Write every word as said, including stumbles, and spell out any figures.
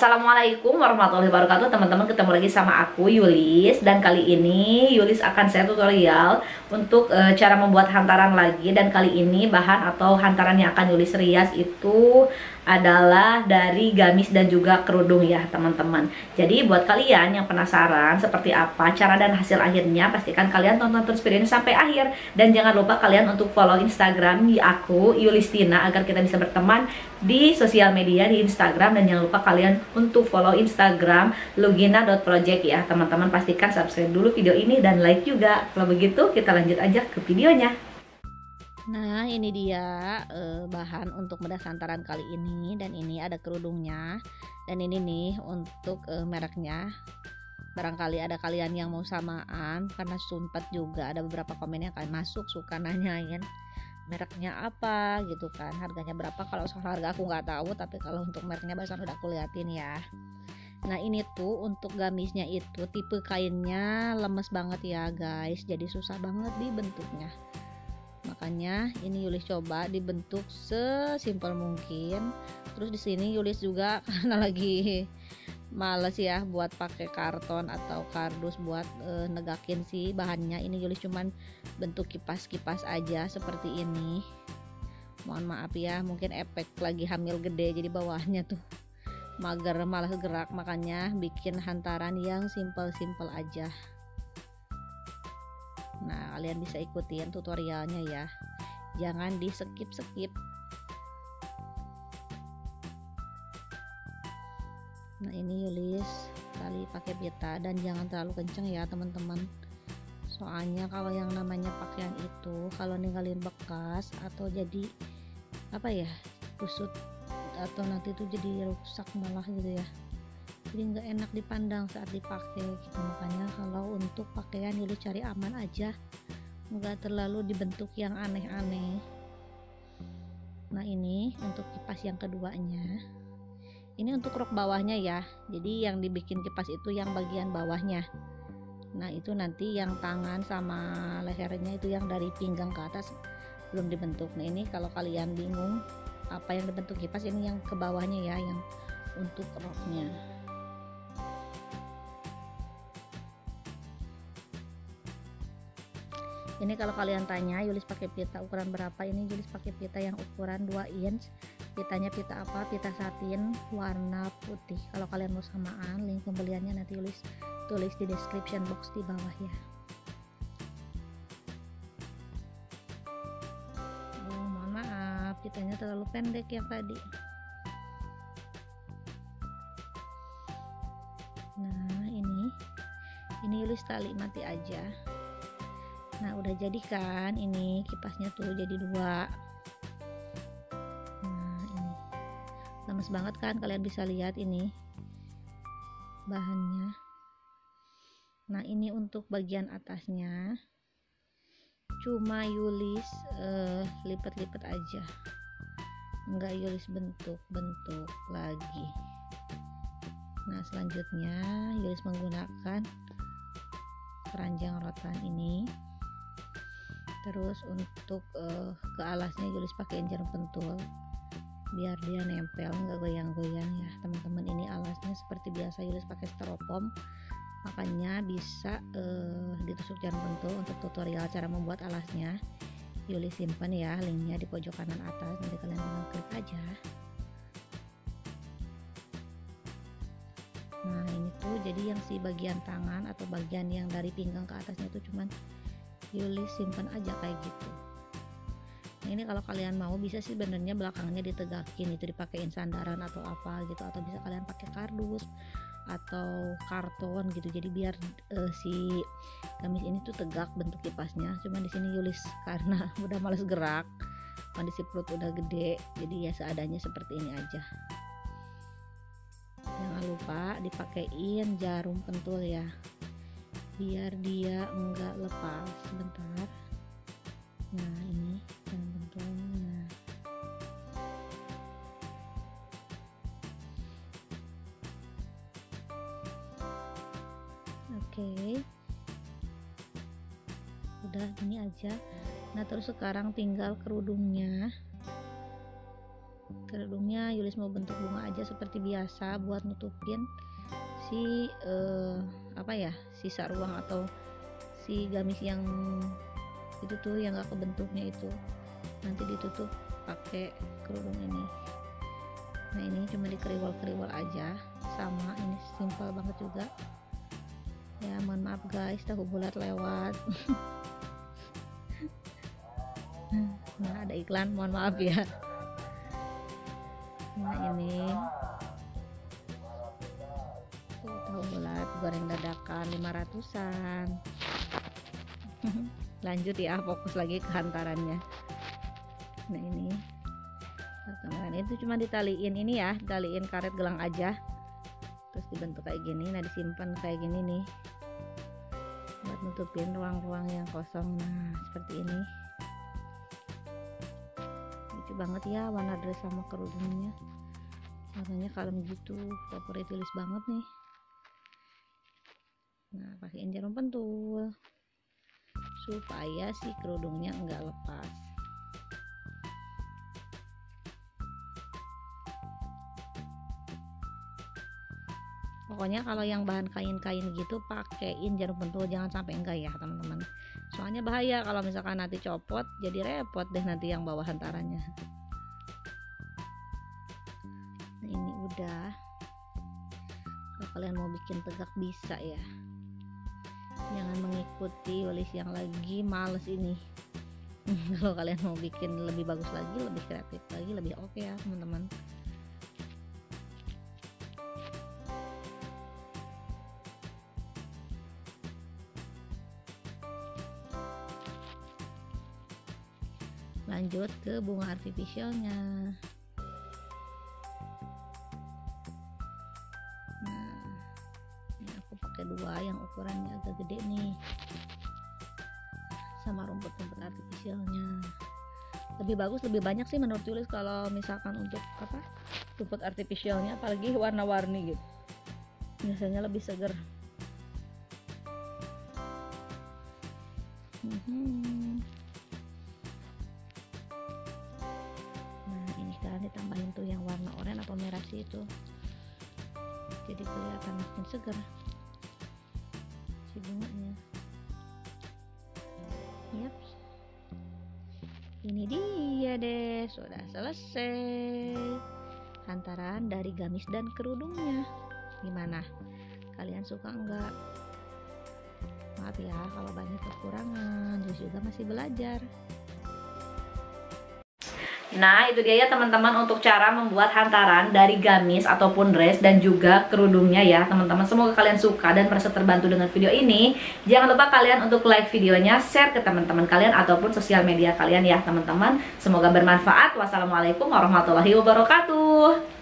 Assalamualaikum warahmatullahi wabarakatuh teman-teman, ketemu lagi sama aku Yulis. Dan kali ini Yulis akan share tutorial untuk e, cara membuat hantaran lagi. Dan kali ini bahan atau hantaran yang akan Yulis rias itu adalah dari gamis dan juga kerudung ya teman-teman. Jadi buat kalian yang penasaran seperti apa cara dan hasil akhirnya, pastikan kalian tonton terus video ini sampai akhir. Dan jangan lupa kalian untuk follow Instagram di aku Yulistina agar kita bisa berteman di sosial media di Instagram. Dan jangan lupa kalian untuk follow Instagram Lugina Project ya teman-teman. Pastikan subscribe dulu video ini dan like juga. Kalau begitu kita lanjut aja ke videonya. Nah ini dia eh, bahan untuk bedah hantaran kali ini. Dan ini ada kerudungnya. Dan ini nih untuk eh, mereknya. Barangkali ada kalian yang mau samaan, karena sumpet juga ada beberapa komen yang kalian masuk suka nanyain mereknya apa gitu kan, harganya berapa. Kalau soal harga aku nggak tahu, tapi kalau untuk mereknya barusan udah aku liatin ya. Nah ini tuh untuk gamisnya itu tipe kainnya lemes banget ya guys, jadi susah banget dibentuknya. Makanya ini Yulis coba dibentuk sesimpel mungkin. Terus di sini Yulis juga karena lagi males ya buat pakai karton atau kardus buat e, negakin si bahannya. Ini Yulis cuman bentuk kipas-kipas aja seperti ini. Mohon maaf ya, mungkin efek lagi hamil gede jadi bawahnya tuh mager, malas gerak, makanya bikin hantaran yang simpel-simpel aja. Nah kalian bisa ikutin tutorialnya ya, jangan di skip-skip. Nah ini Yulis kali pakai pita, dan jangan terlalu kenceng ya teman-teman, soalnya kalau yang namanya pakaian itu kalau ninggalin bekas atau jadi apa ya kusut atau nanti tuh jadi rusak malah gitu ya, jadi nggak enak dipandang saat dipakai gitu. Makanya kalau untuk pakaian Yulis cari aman aja, nggak terlalu dibentuk yang aneh-aneh. Nah ini untuk kipas yang keduanya. Ini untuk rok bawahnya ya, jadi yang dibikin kipas itu yang bagian bawahnya. Nah itu nanti yang tangan sama lehernya itu yang dari pinggang ke atas belum dibentuk. Nah ini kalau kalian bingung apa yang dibentuk kipas, ini yang ke bawahnya ya, yang untuk roknya. Ini kalau kalian tanya Yulis pakai pita ukuran berapa, ini Yulis pakai pita yang ukuran dua inch. Pitanya pita apa? Pita satin warna putih. Kalau kalian mau samaan, link pembeliannya nanti tulis tulis di description box di bawah ya. Oh, mohon maaf, pitanya terlalu pendek yang tadi. Nah, ini ini Yulis tali mati aja. Nah, udah jadi kan? Ini kipasnya tuh jadi dua. Lemes banget kan, kalian bisa lihat ini bahannya. Nah ini untuk bagian atasnya cuma Yulis uh, lipat-lipat aja, nggak Yulis bentuk-bentuk lagi. Nah selanjutnya Yulis menggunakan keranjang rotan ini. Terus untuk uh, ke alasnya Yulis pakai jarum pentul biar dia nempel nggak goyang-goyang ya teman-teman. Ini alasnya seperti biasa Yulis pakai styrofoam, makanya bisa eh, ditusuk jarum pentul. Untuk tutorial cara membuat alasnya Yulis simpan ya linknya di pojok kanan atas, nanti kalian tinggal klik aja. Nah ini tuh jadi yang si bagian tangan atau bagian yang dari pinggang ke atasnya itu cuman Yulis simpan aja kayak gitu. Nah, ini kalau kalian mau bisa sih benernya belakangnya ditegakin, itu dipakein sandaran atau apa gitu, atau bisa kalian pakai kardus atau karton gitu, jadi biar uh, si gamis ini tuh tegak bentuk kipasnya. Cuman di sini Yulis karena udah males gerak, kondisi perut udah gede, jadi ya seadanya seperti ini aja. Jangan lupa dipakein jarum pentul ya biar dia enggak lepas sebentar. Nah ini oke, udah ini aja. Nah terus sekarang tinggal kerudungnya. Kerudungnya Yulis mau bentuk bunga aja seperti biasa buat nutupin si eh, apa ya, sisa ruang atau si gamis yang itu tuh yang gak kebentuknya itu, nanti ditutup pakai kerudung ini. Nah ini cuma dikeriwal-keriwal aja, sama ini simpel banget juga ya. Mohon maaf guys, tahu bulat lewat. Nah ada iklan, mohon maaf ya. Nah ini tuh tahu bulat goreng dadakan lima ratusan. Lanjut ya, fokus lagi ke hantarannya. Nah ini pertemanan itu cuma ditaliin ini ya, ditaliin karet gelang aja, terus dibentuk kayak gini. Nah disimpan kayak gini nih buat nutupin ruang-ruang yang kosong. Nah seperti ini, lucu banget ya warna dress sama kerudungnya, warnanya kalem gitu, favorit Yulis banget nih. Nah pakein jarum pentul supaya si kerudungnya enggak lepas. Pokoknya kalau yang bahan kain-kain gitu pakein jarum pentul, jangan sampai enggak ya teman-teman, soalnya bahaya kalau misalkan nanti copot, jadi repot deh nanti yang bawa hantarannya. Nah ini udah, kalau kalian mau bikin tegak bisa ya, jangan mengikuti Yulis yang lagi males ini. Kalau kalian mau bikin lebih bagus lagi, lebih kreatif lagi, lebih oke okay ya teman-teman. Lanjut ke bunga artificialnya. Dua yang ukurannya agak gede nih, sama rumput-rumput artifisialnya. Lebih bagus, lebih banyak sih menurut Yulis kalau misalkan untuk apa rumput artifisialnya, apalagi warna-warni gitu, biasanya lebih seger. hmm. Nah ini sekarang ditambahin tuh yang warna oranye atau merah sih itu, jadi kelihatan makin seger si bunganya. Yap, ini dia deh, sudah selesai hantaran dari gamis dan kerudungnya. Gimana, kalian suka enggak? Maaf ya kalau banyak kekurangan, Yulis juga masih belajar. Nah itu dia ya teman-teman untuk cara membuat hantaran dari gamis ataupun dress dan juga kerudungnya ya teman-teman. Semoga kalian suka dan merasa terbantu dengan video ini. Jangan lupa kalian untuk like videonya, share ke teman-teman kalian ataupun sosial media kalian ya teman-teman. Semoga bermanfaat. Wassalamualaikum warahmatullahi wabarakatuh.